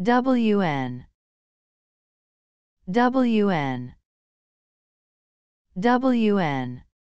wn, wn, wn.